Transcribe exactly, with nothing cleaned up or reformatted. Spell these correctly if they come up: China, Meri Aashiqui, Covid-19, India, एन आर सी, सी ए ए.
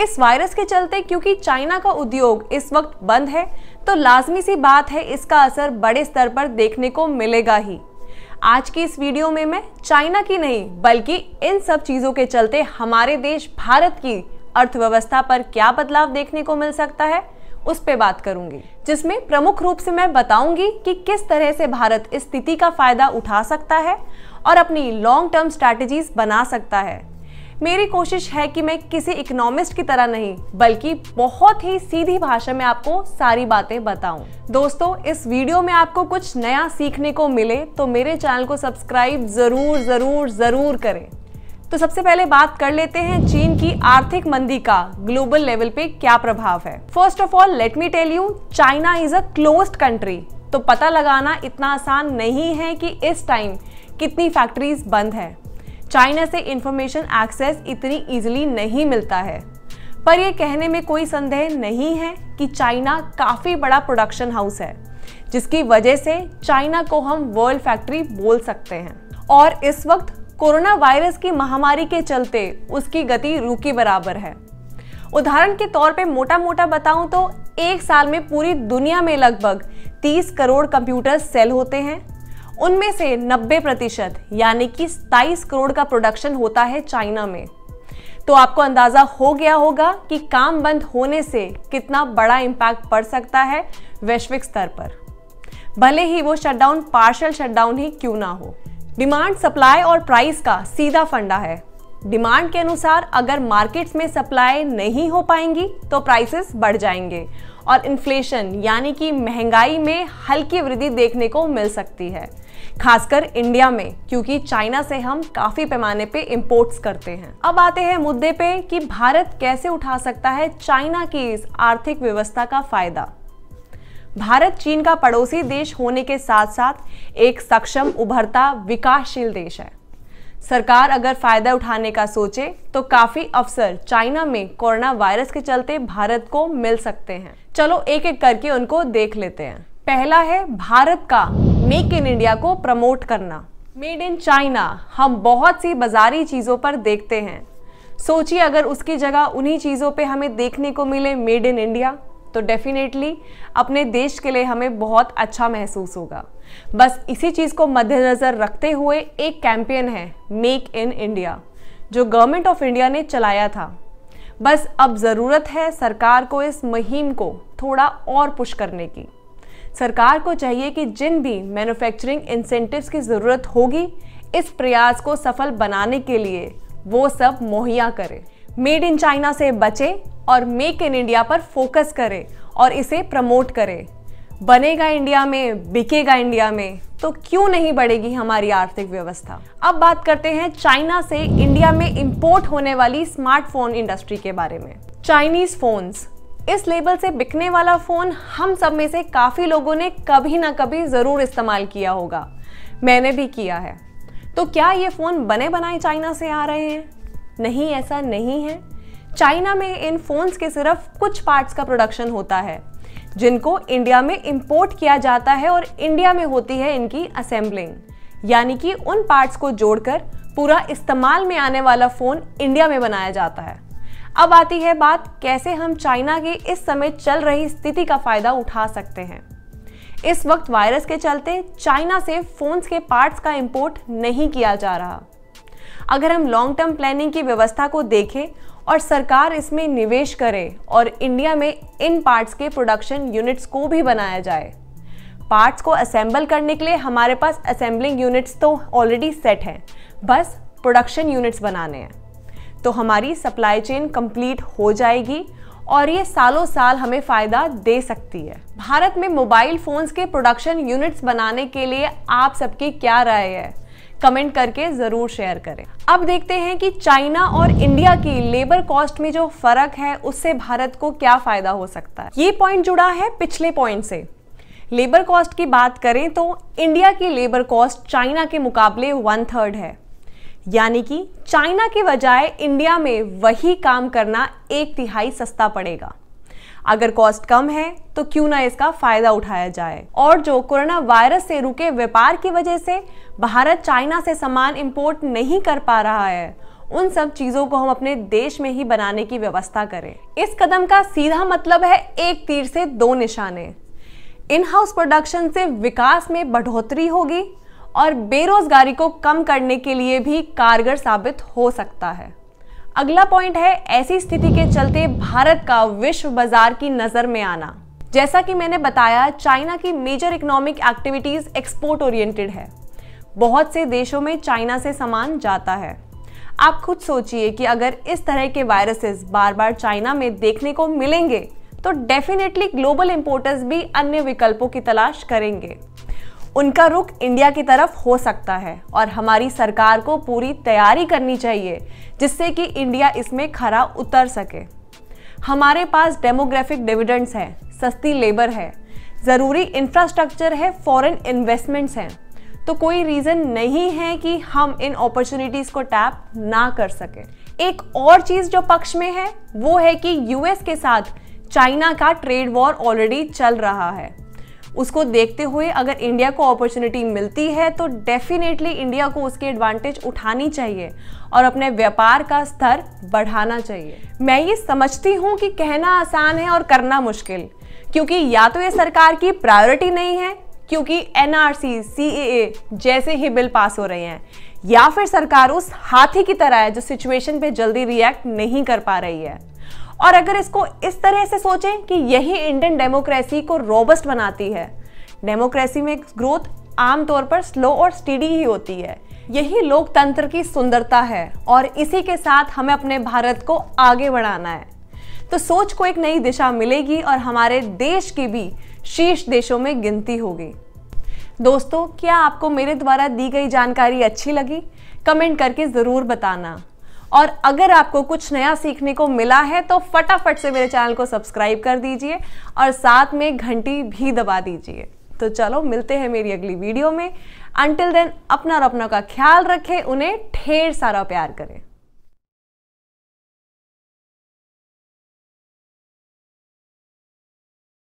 इस वायरस के चलते क्योंकि चाइना का उद्योग इस वक्त बंद है, तो लाजमी सी बात है इसका असर बड़े स्तर पर देखने को मिलेगा ही। आज की इस वीडियो में मैं चाइना की नहीं बल्कि इन सब चीज़ों के चलते हमारे देश भारत की अर्थव्यवस्था पर क्या बदलाव देखने को मिल सकता है उस पे बात करूंगी, जिसमें प्रमुख रूप से मैं बताऊंगी कि किस तरह से भारत इस स्थिति का फायदा उठा सकता है और अपनी लॉन्ग टर्म स्ट्रैटेजीज बना सकता है। मेरी कोशिश है कि मैं किसी इकोनॉमिस्ट की तरह नहीं बल्कि बहुत ही सीधी भाषा में आपको सारी बातें बताऊं। दोस्तों, इस वीडियो में आपको कुछ नया सीखने को मिले तो मेरे चैनल को सब्सक्राइब जरूर जरूर जरूर करें। तो सबसे पहले बात कर लेते हैं चीन की आर्थिक मंदी का ग्लोबल लेवल पे क्या प्रभाव है। First of all let me tell you, China is a closed country, तो पता लगाना इतना आसान नहीं है कि इस टाइम कितनी फैक्ट्रीज बंद है। चाइना से इंफॉर्मेशन एक्सेस इतनी इजीली नहीं मिलता है, पर यह कहने में कोई संदेह नहीं है कि चाइना काफी बड़ा प्रोडक्शन हाउस है, जिसकी वजह से चाइना को हम वर्ल्ड फैक्ट्री बोल सकते हैं। और इस वक्त कोरोना वायरस की महामारी के चलते उसकी गति रुकी बराबर है। उदाहरण के तौर पे मोटा मोटा बताऊं तो एक साल में पूरी दुनिया में लगभग तीस करोड़ कंप्यूटर सेल होते हैं, उनमें से नब्बे प्रतिशत यानी कि सत्ताईस करोड़ का प्रोडक्शन होता है चाइना में। तो आपको अंदाजा हो गया होगा कि काम बंद होने से कितना बड़ा इम्पैक्ट पड़ सकता है वैश्विक स्तर पर, भले ही वो शटडाउन पार्शियल शटडाउन ही क्यों ना हो। डिमांड, सप्लाई और प्राइस का सीधा फंडा है। डिमांड के अनुसार अगर मार्केट्स में सप्लाई नहीं हो पाएंगी तो प्राइसेस बढ़ जाएंगे और इन्फ्लेशन यानी कि महंगाई में हल्की वृद्धि देखने को मिल सकती है, खासकर इंडिया में, क्योंकि चाइना से हम काफ़ी पैमाने पे इंपोर्ट्स करते हैं। अब आते हैं मुद्दे पे कि भारत कैसे उठा सकता है चाइना की इस आर्थिक व्यवस्था का फ़ायदा। भारत चीन का पड़ोसी देश होने के साथ साथ एक सक्षम, उभरता, विकासशील देश है। सरकार अगर फायदा उठाने का सोचे तो काफी अवसर चाइना में कोरोना वायरस के चलते भारत को मिल सकते हैं। चलो एक एक करके उनको देख लेते हैं। पहला है भारत का मेक इन इंडिया को प्रमोट करना। मेड इन चाइना हम बहुत सी बाजारी चीजों पर देखते हैं, सोचिए अगर उसकी जगह उन्हीं चीजों पर हमें देखने को मिले मेड इन इंडिया, तो डेफिनेटली अपने देश के लिए हमें बहुत अच्छा महसूस होगा। बस इसी चीज़ को मद्देनज़र रखते हुए एक कैंपेन है मेक इन इंडिया, जो गवर्नमेंट ऑफ इंडिया ने चलाया था। बस अब ज़रूरत है सरकार को इस मुहिम को थोड़ा और पुश करने की। सरकार को चाहिए कि जिन भी मैन्युफैक्चरिंग इंसेंटिव्स की ज़रूरत होगी, इस प्रयास को सफल बनाने के लिए वो सब मुहैया करे। मेड इन चाइना से बचें और मेक इन इंडिया पर फोकस करें और इसे प्रमोट करें। बनेगा इंडिया में, बिकेगा इंडिया में, तो क्यों नहीं बढ़ेगी हमारी आर्थिक व्यवस्था। अब बात करते हैं चाइना से इंडिया में इंपोर्ट होने वाली स्मार्टफोन इंडस्ट्री के बारे में। चाइनीज फोन्स, इस लेबल से बिकने वाला फ़ोन हम सब में से काफ़ी लोगों ने कभी ना कभी ज़रूर इस्तेमाल किया होगा, मैंने भी किया है। तो क्या ये फ़ोन बने बनाए चाइना से आ रहे हैं? नहीं, ऐसा नहीं है। चाइना में इन फोन्स के सिर्फ कुछ पार्ट्स का प्रोडक्शन होता है, जिनको इंडिया में इंपोर्ट किया जाता है और इंडिया में होती है इनकी असेंबलिंग, यानी कि उन पार्ट्स को जोड़कर पूरा इस्तेमाल में आने वाला फ़ोन इंडिया में बनाया जाता है। अब आती है बात कैसे हम चाइना की इस समय चल रही स्थिति का फ़ायदा उठा सकते हैं। इस वक्त वायरस के चलते चाइना से फ़ोन्स के पार्ट्स का इंपोर्ट नहीं किया जा रहा। अगर हम लॉन्ग टर्म प्लानिंग की व्यवस्था को देखें और सरकार इसमें निवेश करे और इंडिया में इन पार्ट्स के प्रोडक्शन यूनिट्स को भी बनाया जाए। पार्ट्स को असेंबल करने के लिए हमारे पास असेंबलिंग यूनिट्स तो ऑलरेडी सेट हैं, बस प्रोडक्शन यूनिट्स बनाने हैं, तो हमारी सप्लाई चेन कंप्लीट हो जाएगी और ये सालों साल हमें फ़ायदा दे सकती है। भारत में मोबाइल फ़ोन्स के प्रोडक्शन यूनिट्स बनाने के लिए आप सबकी क्या राय है? कमेंट करके ज़रूर शेयर करें। अब देखते हैं कि चाइना और इंडिया की लेबर कॉस्ट में जो फ़र्क है उससे भारत को क्या फ़ायदा हो सकता है। ये पॉइंट जुड़ा है पिछले पॉइंट से। लेबर कॉस्ट की बात करें तो इंडिया की लेबर कॉस्ट चाइना के मुकाबले वन थर्ड है, यानी कि चाइना के बजाय इंडिया में वही काम करना एक तिहाई सस्ता पड़ेगा। अगर कॉस्ट कम है तो क्यों ना इसका फायदा उठाया जाए। और जो कोरोना वायरस से रुके व्यापार की वजह से भारत चाइना से सामान इंपोर्ट नहीं कर पा रहा है, उन सब चीजों को हम अपने देश में ही बनाने की व्यवस्था करें। इस कदम का सीधा मतलब है एक तीर से दो निशाने। इन हाउस प्रोडक्शन से विकास में बढ़ोतरी होगी और बेरोजगारी को कम करने के लिए भी कारगर साबित हो सकता है। अगला पॉइंट है ऐसी स्थिति के चलते भारत का विश्व बाजार की नजर में आना। जैसा कि मैंने बताया, चाइना की major economic activities export oriented है। बहुत से देशों में चाइना से सामान जाता है। आप खुद सोचिए कि अगर इस तरह के वायरसेस बार बार चाइना में देखने को मिलेंगे तो डेफिनेटली ग्लोबल इंपोर्टर्स भी अन्य विकल्पों की तलाश करेंगे। उनका रुख इंडिया की तरफ हो सकता है और हमारी सरकार को पूरी तैयारी करनी चाहिए जिससे कि इंडिया इसमें खरा उतर सके। हमारे पास डेमोग्राफिक डिविडेंड्स हैं, सस्ती लेबर है, ज़रूरी इंफ्रास्ट्रक्चर है, फॉरेन इन्वेस्टमेंट्स हैं, तो कोई रीज़न नहीं है कि हम इन अपॉर्चुनिटीज़ को टैप ना कर सकें। एक और चीज़ जो पक्ष में है वो है कि यूएस के साथ चाइना का ट्रेड वॉर ऑलरेडी चल रहा है। उसको देखते हुए अगर इंडिया को अपॉर्चुनिटी मिलती है तो डेफिनेटली इंडिया को उसके एडवांटेज उठानी चाहिए और अपने व्यापार का स्तर बढ़ाना चाहिए। मैं ये समझती हूँ कि कहना आसान है और करना मुश्किल, क्योंकि या तो ये सरकार की प्रायोरिटी नहीं है क्योंकि एन आर सी, सी ए ए जैसे ही बिल पास हो रहे हैं, या फिर सरकार उस हाथी की तरह है जो सिचुएशन पे जल्दी रिएक्ट नहीं कर पा रही है। और अगर इसको इस तरह से सोचें कि यही इंडियन डेमोक्रेसी को रोबस्ट बनाती है, डेमोक्रेसी में ग्रोथ आमतौर पर स्लो और स्टेडी ही होती है, यही लोकतंत्र की सुंदरता है और इसी के साथ हमें अपने भारत को आगे बढ़ाना है। तो सोच को एक नई दिशा मिलेगी और हमारे देश की भी शीर्ष देशों में गिनती होगी। दोस्तों, क्या आपको मेरे द्वारा दी गई जानकारी अच्छी लगी? कमेंट करके ज़रूर बताना। और अगर आपको कुछ नया सीखने को मिला है तो फटाफट से मेरे चैनल को सब्सक्राइब कर दीजिए और साथ में घंटी भी दबा दीजिए। तो चलो मिलते हैं मेरी अगली वीडियो में। अंटिल देन अपना और अपनों का ख्याल रखें, उन्हें ढेर सारा प्यार करें।